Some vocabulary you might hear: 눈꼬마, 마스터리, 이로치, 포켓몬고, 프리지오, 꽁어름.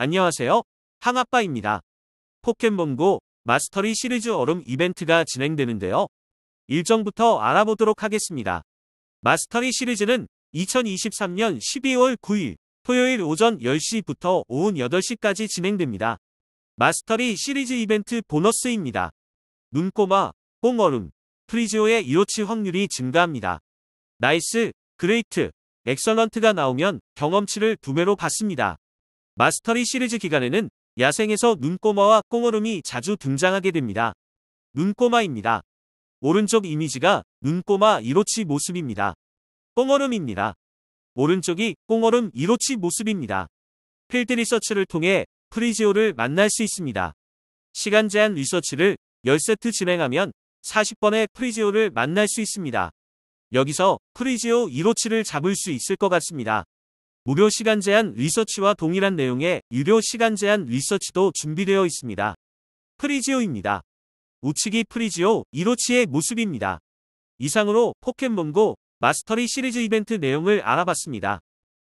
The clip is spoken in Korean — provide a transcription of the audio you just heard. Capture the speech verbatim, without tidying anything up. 안녕하세요, 항아빠입니다. 포켓몬고 마스터리 시리즈 얼음 이벤트가 진행되는데요. 일정부터 알아보도록 하겠습니다. 마스터리 시리즈는 이천이십삼 년 십이월 구일 토요일 오전 열 시부터 오후 여덟 시까지 진행됩니다. 마스터리 시리즈 이벤트 보너스입니다. 눈꼬마, 꽁어름, 프리지오의 이로치 확률이 증가합니다. 나이스, 그레이트, 엑설런트가 나오면 경험치를 두 배로 받습니다. 마스터리 시리즈 기간에는 야생에서 눈꼬마와 꽁어름이 자주 등장하게 됩니다. 눈꼬마입니다. 오른쪽 이미지가 눈꼬마 이로치 모습입니다. 꽁어름입니다. 오른쪽이 꽁어름 이로치 모습입니다. 필드 리서치를 통해 프리지오를 만날 수 있습니다. 시간 제한 리서치를 십 세트 진행하면 사십 번의 프리지오를 만날 수 있습니다. 여기서 프리지오 이로치를 잡을 수 있을 것 같습니다. 무료 시간 제한 리서치와 동일한 내용의 유료 시간 제한 리서치도 준비되어 있습니다. 프리지오입니다. 우측이 프리지오 이로치의 모습입니다. 이상으로 포켓몬고 마스터리 시리즈 이벤트 내용을 알아봤습니다.